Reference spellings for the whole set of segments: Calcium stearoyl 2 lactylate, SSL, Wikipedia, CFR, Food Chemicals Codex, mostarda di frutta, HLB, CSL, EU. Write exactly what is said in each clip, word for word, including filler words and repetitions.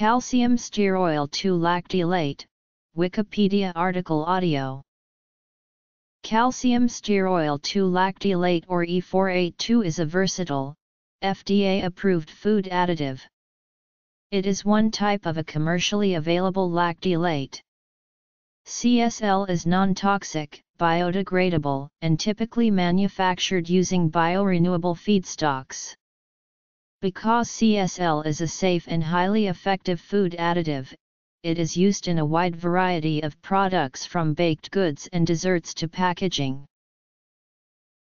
Calcium stearoyl two lactylate, Wikipedia article audio. Calcium stearoyl two lactylate or E four eighty-two is a versatile, F D A-approved food additive. It is one type of a commercially available lactylate. C S L is non-toxic, biodegradable, and typically manufactured using biorenewable feedstocks. Because C S L is a safe and highly effective food additive, it is used in a wide variety of products from baked goods and desserts to packaging.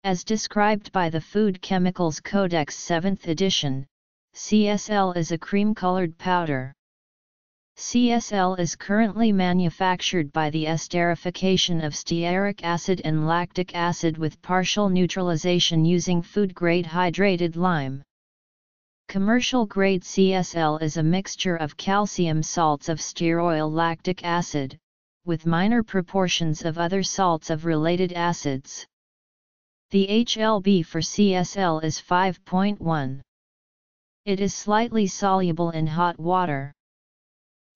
As described by the Food Chemicals Codex seventh edition, C S L is a cream-colored powder. C S L is currently manufactured by the esterification of stearic acid and lactic acid with partial neutralization using food-grade hydrated lime. Commercial-grade C S L is a mixture of calcium salts of stearoyl lactic acid, with minor proportions of other salts of related acids. The H L B for C S L is five point one. It is slightly soluble in hot water.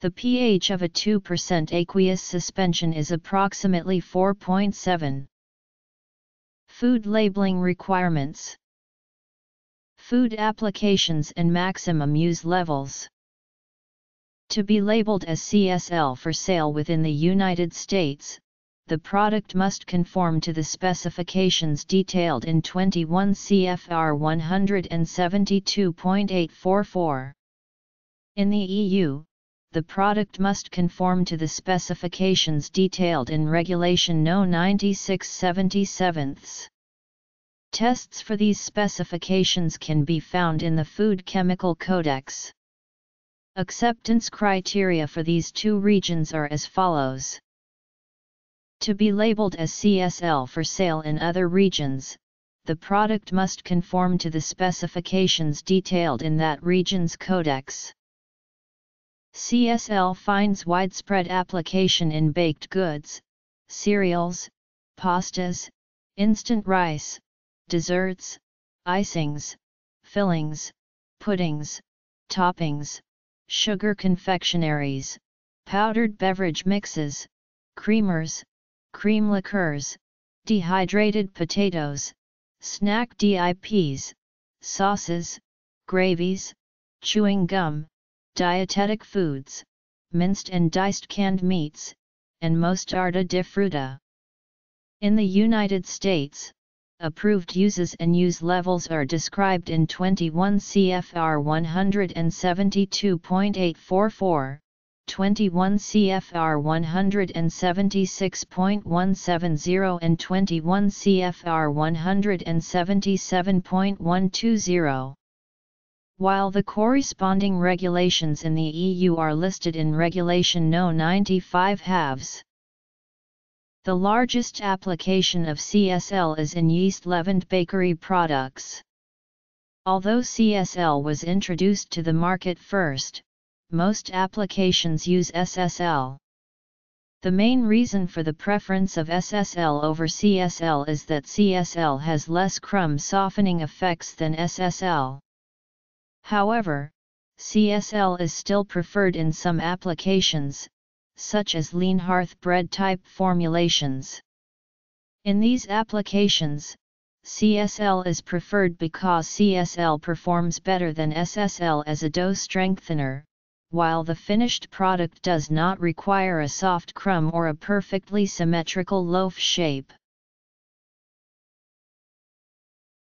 The pH of a two percent aqueous suspension is approximately four point seven. Food labeling requirements. Food applications and maximum use levels. To be labeled as C S L for sale within the United States, the product must conform to the specifications detailed in twenty-one C F R one seventy-two point eight four four. In the E U, the product must conform to the specifications detailed in Regulation No. ninety-six slash seventy-seven. Tests for these specifications can be found in the Food Chemical Codex. Acceptance criteria for these two regions are as follows. To be labeled as C S L for sale in other regions, the product must conform to the specifications detailed in that region's codex. C S L finds widespread application in baked goods, cereals, pastas, instant rice, desserts, icings, fillings, puddings, toppings, sugar confectionaries, powdered beverage mixes, creamers, cream liqueurs, dehydrated potatoes, snack dips, sauces, gravies, chewing gum, dietetic foods, minced and diced canned meats, and mostarda di frutta. In the United States, approved uses and use levels are described in twenty-one C F R one seventy-two point eight four four, twenty-one C F R one seventy-six point one seven zero and twenty-one C F R one seventy-seven point one two zero. While the corresponding regulations in the E U are listed in Regulation No. ninety-five halves. The largest application of C S L is in yeast-leavened bakery products. Although C S L was introduced to the market first, most applications use S S L. The main reason for the preference of S S L over C S L is that C S L has less crumb softening effects than S S L. However, C S L is still preferred in some applications, such as lean hearth bread type formulations. In these applications, C S L is preferred because C S L performs better than S S L as a dough strengthener, while the finished product does not require a soft crumb or a perfectly symmetrical loaf shape.